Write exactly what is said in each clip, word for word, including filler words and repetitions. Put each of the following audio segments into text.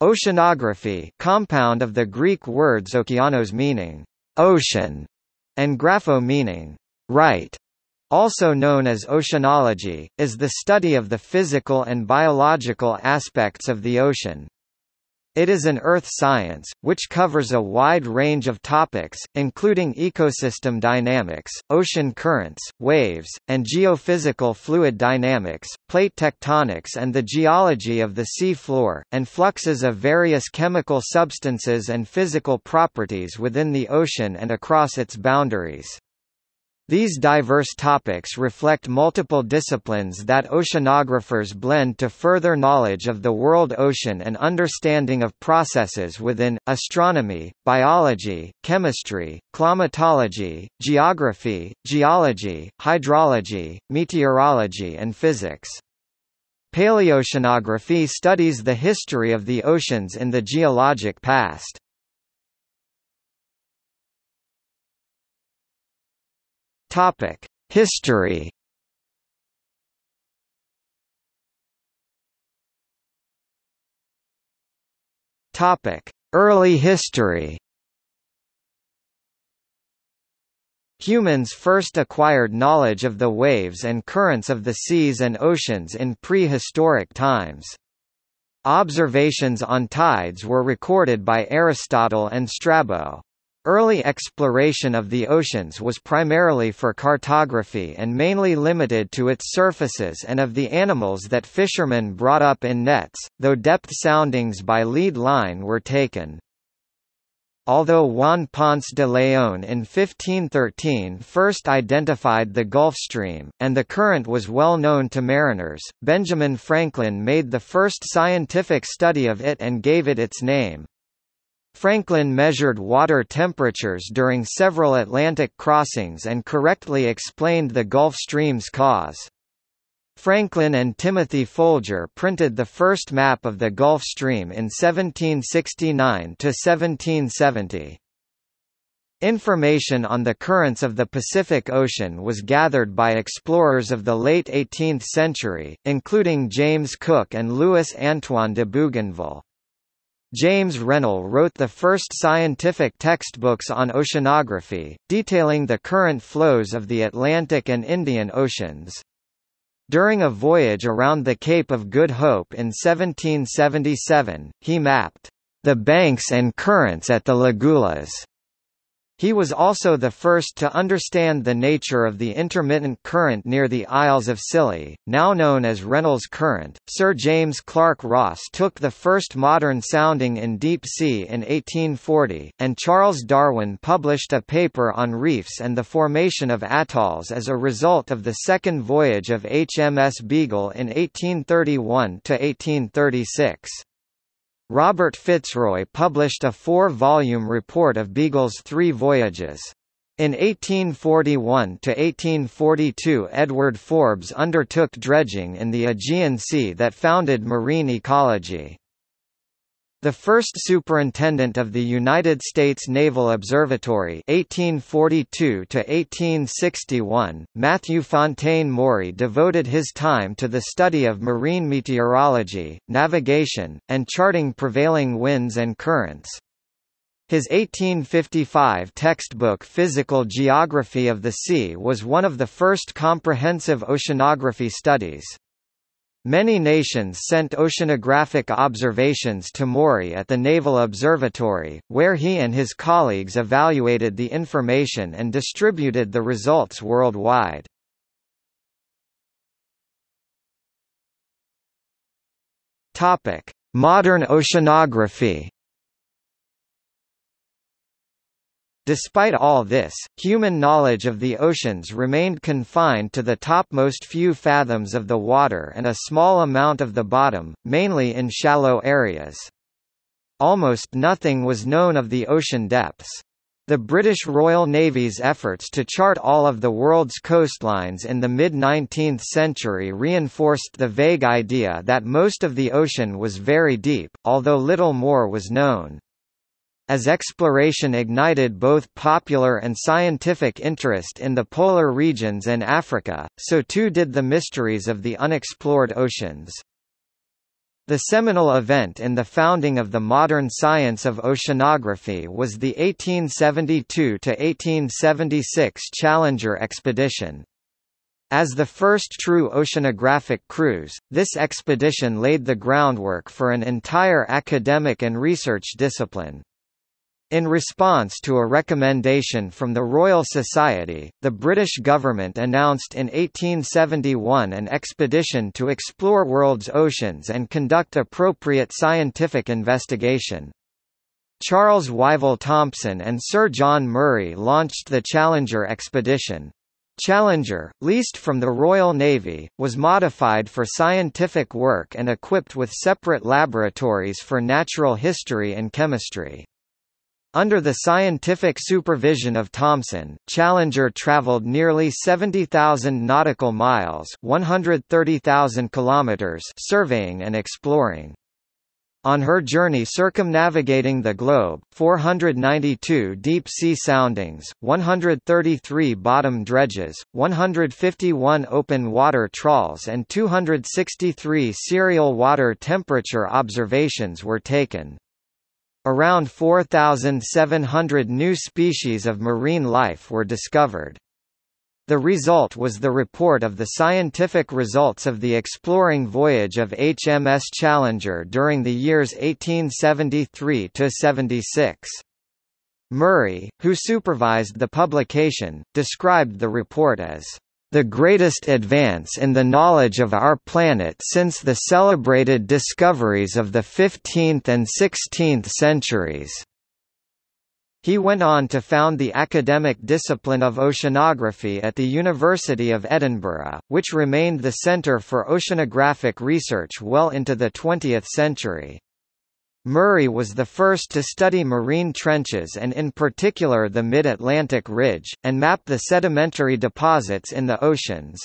Oceanography, compound of the Greek words okeanos meaning ocean and grapho meaning right, also known as oceanology, is the study of the physical and biological aspects of the ocean. It is an earth science, which covers a wide range of topics, including ecosystem dynamics, ocean currents, waves, and geophysical fluid dynamics, plate tectonics and the geology of the sea floor, and fluxes of various chemical substances and physical properties within the ocean and across its boundaries. These diverse topics reflect multiple disciplines that oceanographers blend to further knowledge of the world ocean and understanding of processes within astronomy, biology, chemistry, climatology, geography, geology, hydrology, meteorology and physics. Paleoceanography studies the history of the oceans in the geologic past. Topic: History. Topic: Early history. Humans first acquired knowledge of the waves and currents of the seas and oceans in prehistoric times. Observations on tides were recorded by Aristotle and Strabo. Early exploration of the oceans was primarily for cartography and mainly limited to its surfaces and of the animals that fishermen brought up in nets, though depth soundings by lead line were taken. Although Juan Ponce de León in fifteen thirteen first identified the Gulf Stream, and the current was well known to mariners, Benjamin Franklin made the first scientific study of it and gave it its name. Franklin measured water temperatures during several Atlantic crossings and correctly explained the Gulf Stream's cause. Franklin and Timothy Folger printed the first map of the Gulf Stream in seventeen sixty-nine to seventeen seventy. Information on the currents of the Pacific Ocean was gathered by explorers of the late eighteenth century, including James Cook and Louis Antoine de Bougainville. James Rennell wrote the first scientific textbooks on oceanography, detailing the current flows of the Atlantic and Indian Oceans. During a voyage around the Cape of Good Hope in seventeen seventy-seven, he mapped the banks and currents at the Lagulas. He was also the first to understand the nature of the intermittent current near the Isles of Scilly, now known as Rennell's Current. Sir James Clark Ross took the first modern sounding in deep sea in eighteen forty, and Charles Darwin published a paper on reefs and the formation of atolls as a result of the second voyage of H M S Beagle in eighteen thirty-one to eighteen thirty-six. Robert Fitzroy published a four-volume report of Beagle's three voyages. In eighteen forty-one to eighteen forty-two Edward Forbes undertook dredging in the Aegean Sea that founded marine ecology. The first superintendent of the United States Naval Observatory eighteen forty-two to eighteen sixty-one, Matthew Fontaine Maury devoted his time to the study of marine meteorology, navigation, and charting prevailing winds and currents. His eighteen fifty-five textbook Physical Geography of the Sea was one of the first comprehensive oceanography studies. Many nations sent oceanographic observations to Maury at the Naval Observatory, where he and his colleagues evaluated the information and distributed the results worldwide. Topic: Modern oceanography. Despite all this, human knowledge of the oceans remained confined to the topmost few fathoms of the water and a small amount of the bottom, mainly in shallow areas. Almost nothing was known of the ocean depths. The British Royal Navy's efforts to chart all of the world's coastlines in the mid-nineteenth century reinforced the vague idea that most of the ocean was very deep, although little more was known. As exploration ignited both popular and scientific interest in the polar regions and Africa, so too did the mysteries of the unexplored oceans. The seminal event in the founding of the modern science of oceanography was the eighteen seventy-two to eighteen seventy-six Challenger expedition. As the first true oceanographic cruise, this expedition laid the groundwork for an entire academic and research discipline. In response to a recommendation from the Royal Society, the British government announced in eighteen seventy-one an expedition to explore world's oceans and conduct appropriate scientific investigation. Charles Wyville Thomson and Sir John Murray launched the Challenger expedition. Challenger, leased from the Royal Navy, was modified for scientific work and equipped with separate laboratories for natural history and chemistry. Under the scientific supervision of Thomson, Challenger traveled nearly seventy thousand nautical miles (one hundred thirty thousand kilometers) surveying and exploring. On her journey circumnavigating the globe, four hundred ninety-two deep-sea soundings, one hundred thirty-three bottom dredges, one hundred fifty-one open water trawls and two hundred sixty-three serial water temperature observations were taken. Around four thousand seven hundred new species of marine life were discovered. The result was the report of the scientific results of the exploring voyage of H M S Challenger during the years eighteen seventy-three to seventy-six. Murray, who supervised the publication, described the report as the greatest advance in the knowledge of our planet since the celebrated discoveries of the fifteenth and sixteenth centuries. He went on to found the academic discipline of oceanography at the University of Edinburgh, which remained the centre for oceanographic research well into the twentieth century. Murray was the first to study marine trenches and in particular the mid-Atlantic ridge, and map the sedimentary deposits in the oceans.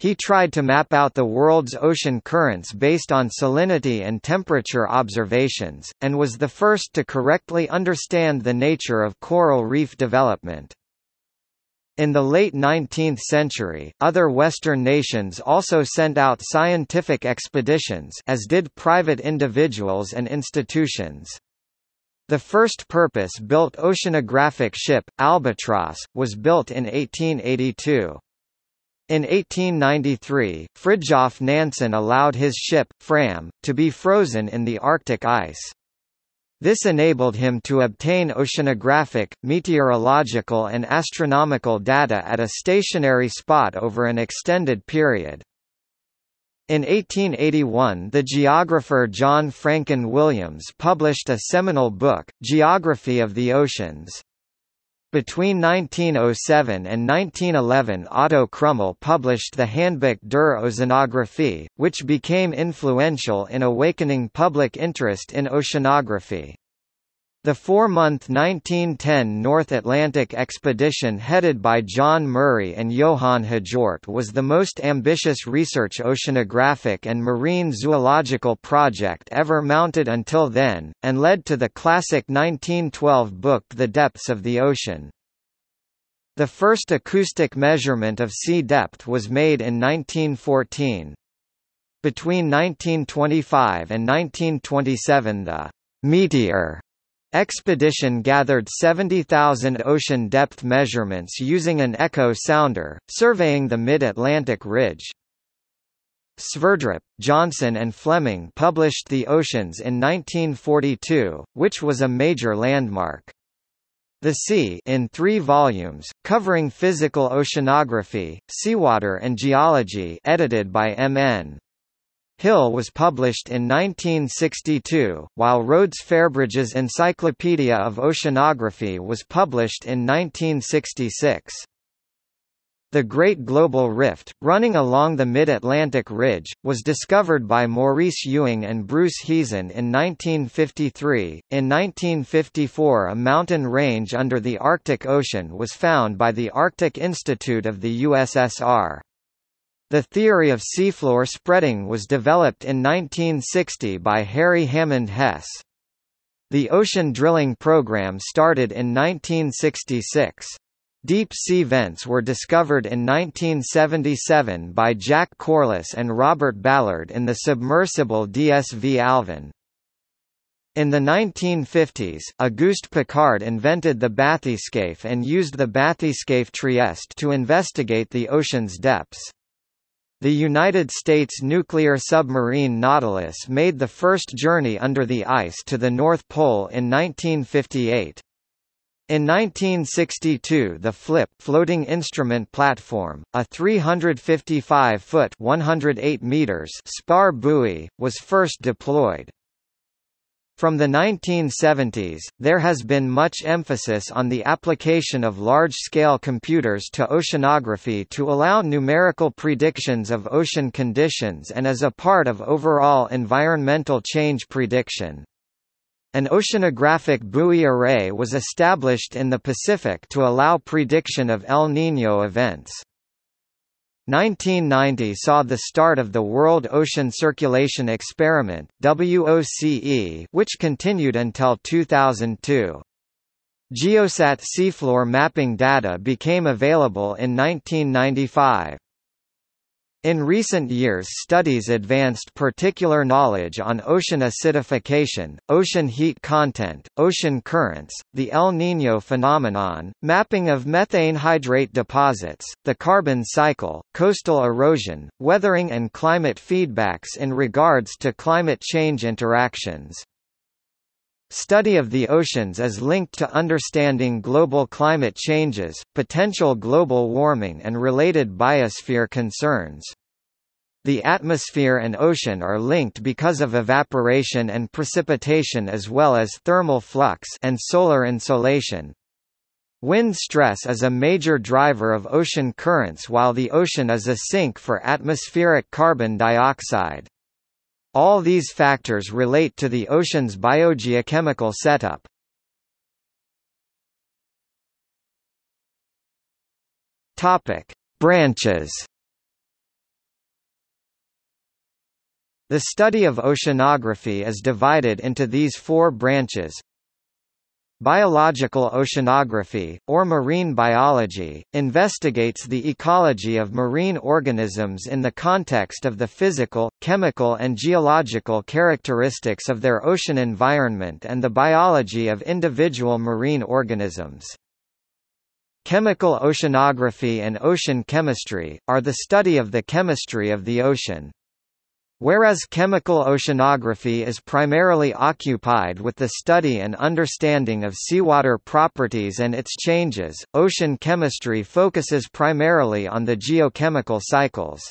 He tried to map out the world's ocean currents based on salinity and temperature observations, and was the first to correctly understand the nature of coral reef development. In the late nineteenth century, other Western nations also sent out scientific expeditions, as did private individuals and institutions. The first purpose-built oceanographic ship, Albatross, was built in eighteen eighty-two. In eighteen ninety-three, Fridtjof Nansen allowed his ship, Fram, to be frozen in the Arctic ice. This enabled him to obtain oceanographic, meteorological and astronomical data at a stationary spot over an extended period. In eighteen eighty-one, the geographer John Franklin Williams published a seminal book, Geography of the Oceans. Between nineteen oh seven and nineteen eleven, Otto Krümmel published the Handbuch der Ozeanographie, which became influential in awakening public interest in oceanography. The four-month nineteen ten North Atlantic expedition headed by John Murray and Johan Hjort was the most ambitious research oceanographic and marine zoological project ever mounted until then, and led to the classic nineteen twelve book The Depths of the Ocean. The first acoustic measurement of sea depth was made in nineteen fourteen. Between nineteen twenty-five and nineteen twenty-seven the "Meteor" expedition gathered seventy thousand ocean depth measurements using an echo sounder, surveying the mid-Atlantic ridge. Sverdrup, Johnson and Fleming published The Oceans in nineteen forty-two, which was a major landmark. The Sea, in three volumes, covering physical oceanography, seawater and geology, edited by M N Hill, was published in nineteen sixty-two, while Rhodes Fairbridge's Encyclopedia of Oceanography was published in nineteen sixty-six. The Great Global Rift, running along the mid-Atlantic ridge, was discovered by Maurice Ewing and Bruce Heason in nineteen fifty-three. In nineteen fifty-four, a mountain range under the Arctic Ocean was found by the Arctic Institute of the U S S R. The theory of seafloor spreading was developed in nineteen sixty by Harry Hammond Hess. The ocean drilling program started in nineteen sixty-six. Deep sea vents were discovered in nineteen seventy-seven by Jack Corliss and Robert Ballard in the submersible D S V Alvin. In the nineteen fifties, Auguste Piccard invented the bathyscaphe and used the bathyscaphe Trieste to investigate the ocean's depths. The United States nuclear submarine Nautilus made the first journey under the ice to the North Pole in nineteen fifty-eight. In nineteen sixty-two, the FLIP floating instrument platform, a three hundred fifty-five foot (one hundred eight meters) spar buoy, was first deployed. From the nineteen seventies, there has been much emphasis on the application of large-scale computers to oceanography to allow numerical predictions of ocean conditions and as a part of overall environmental change prediction. An oceanographic buoy array was established in the Pacific to allow prediction of El Niño events. nineteen ninety saw the start of the World Ocean Circulation Experiment (W O C E), which continued until two thousand two. Geosat seafloor mapping data became available in nineteen ninety-five. In recent years, studies advanced particular knowledge on ocean acidification, ocean heat content, ocean currents, the El Niño phenomenon, mapping of methane hydrate deposits, the carbon cycle, coastal erosion, weathering and climate feedbacks in regards to climate change interactions. Study of the oceans is linked to understanding global climate changes, potential global warming and related biosphere concerns. The atmosphere and ocean are linked because of evaporation and precipitation as well as thermal flux and solar insolation. Wind stress is a major driver of ocean currents while the ocean is a sink for atmospheric carbon dioxide. All these factors relate to the ocean's biogeochemical setup. Topic: Branches. The study of oceanography is divided into these four branches: biological oceanography, or marine biology, investigates the ecology of marine organisms in the context of the physical, chemical and geological characteristics of their ocean environment and the biology of individual marine organisms. Chemical oceanography and ocean chemistry are the study of the chemistry of the ocean. Whereas chemical oceanography is primarily occupied with the study and understanding of seawater properties and its changes, ocean chemistry focuses primarily on the geochemical cycles.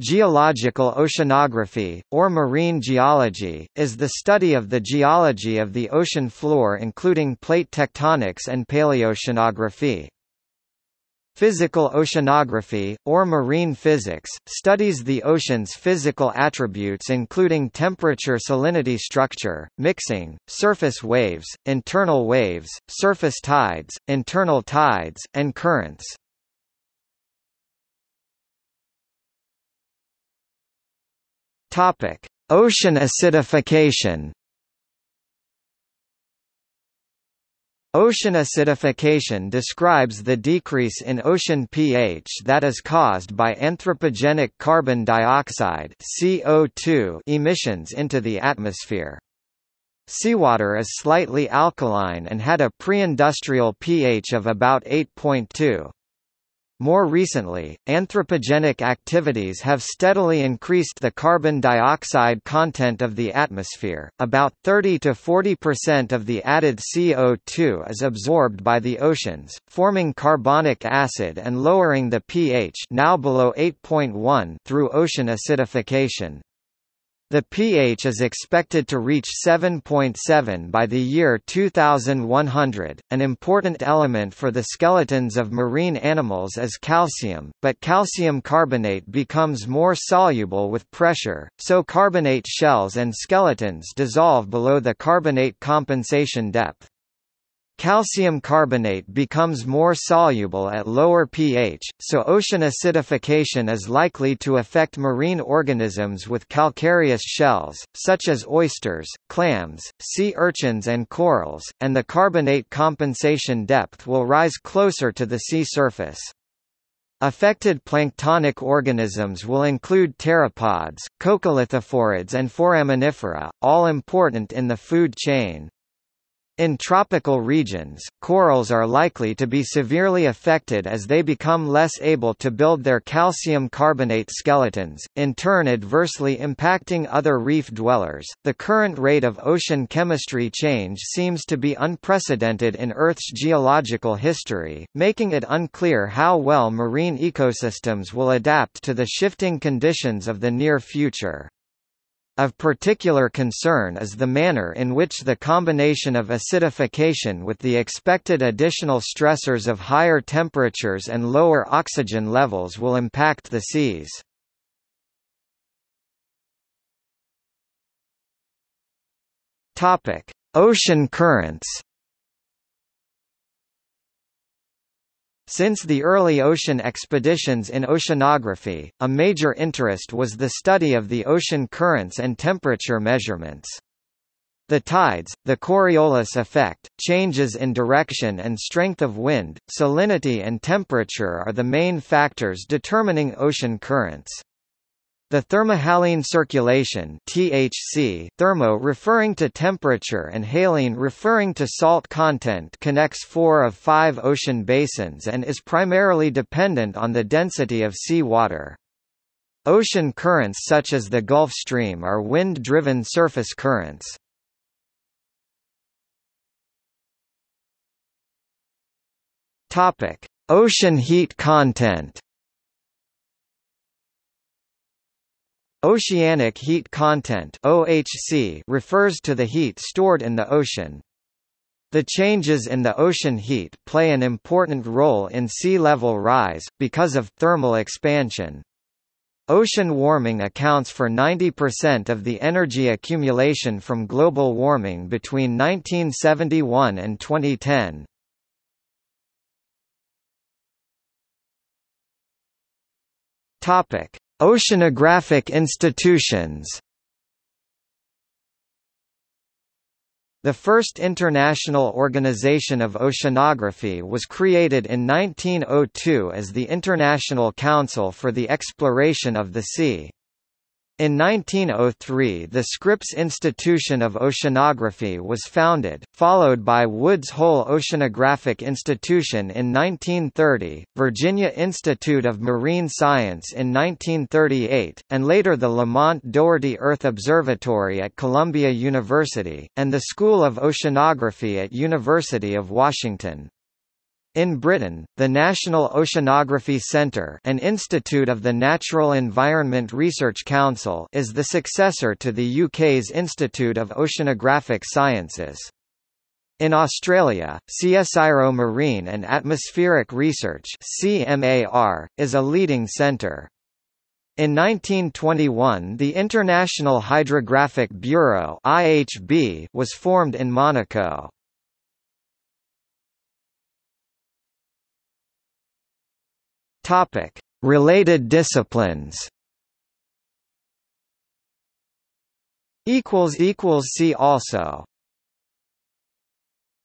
Geological oceanography, or marine geology, is the study of the geology of the ocean floor including plate tectonics and paleoceanography. Physical oceanography, or marine physics, studies the ocean's physical attributes including temperature, salinity, structure, mixing, surface waves, internal waves, surface tides, internal tides, and currents. Topic: Ocean acidification. Ocean acidification describes the decrease in ocean pH that is caused by anthropogenic carbon dioxide (C O two) emissions into the atmosphere. Seawater is slightly alkaline and had a pre-industrial pH of about eight point two. More recently, anthropogenic activities have steadily increased the carbon dioxide content of the atmosphere. About thirty to forty percent of the added C O two is absorbed by the oceans, forming carbonic acid and lowering the pH, now below eight point one, through ocean acidification. The pH is expected to reach seven point seven by the year two thousand one hundred. An important element for the skeletons of marine animals is calcium, but calcium carbonate becomes more soluble with pressure, so carbonate shells and skeletons dissolve below the carbonate compensation depth. Calcium carbonate becomes more soluble at lower pH, so ocean acidification is likely to affect marine organisms with calcareous shells, such as oysters, clams, sea urchins and corals, and the carbonate compensation depth will rise closer to the sea surface. Affected planktonic organisms will include pteropods, coccolithophorids and foraminifera, all important in the food chain. In tropical regions, corals are likely to be severely affected as they become less able to build their calcium carbonate skeletons, in turn adversely impacting other reef dwellers. The current rate of ocean chemistry change seems to be unprecedented in Earth's geological history, making it unclear how well marine ecosystems will adapt to the shifting conditions of the near future. Of particular concern is the manner in which the combination of acidification with the expected additional stressors of higher temperatures and lower oxygen levels will impact the seas. Topic: Ocean currents. Since the early ocean expeditions in oceanography, a major interest was the study of the ocean currents and temperature measurements. The tides, the Coriolis effect, changes in direction and strength of wind, salinity and temperature are the main factors determining ocean currents. The thermohaline circulation (T H C), thermo referring to temperature and haline referring to salt content, connects four of five ocean basins and is primarily dependent on the density of seawater. Ocean currents such as the Gulf Stream are wind-driven surface currents. Topic: Ocean heat content. Oceanic heat content (O H C) refers to the heat stored in the ocean. The changes in the ocean heat play an important role in sea level rise, because of thermal expansion. Ocean warming accounts for ninety percent of the energy accumulation from global warming between nineteen seventy-one and twenty ten. Oceanographic institutions. The first international organization of oceanography was created in nineteen oh two as the International Council for the Exploration of the Sea. In nineteen oh three, the Scripps Institution of Oceanography was founded, followed by Woods Hole Oceanographic Institution in nineteen thirty, Virginia Institute of Marine Science in nineteen thirty-eight, and later the Lamont Doherty Earth Observatory at Columbia University, and the School of Oceanography at University of Washington. In Britain, the National Oceanography Centre, an institute of the Natural Environment Research Council, is the successor to the U K's Institute of Oceanographic Sciences. In Australia, CSIRO Marine and Atmospheric Research (C M A R) is a leading centre. In nineteen twenty-one, the International Hydrographic Bureau (I H B) was formed in Monaco. Topic: Related disciplines. Equals equals see also.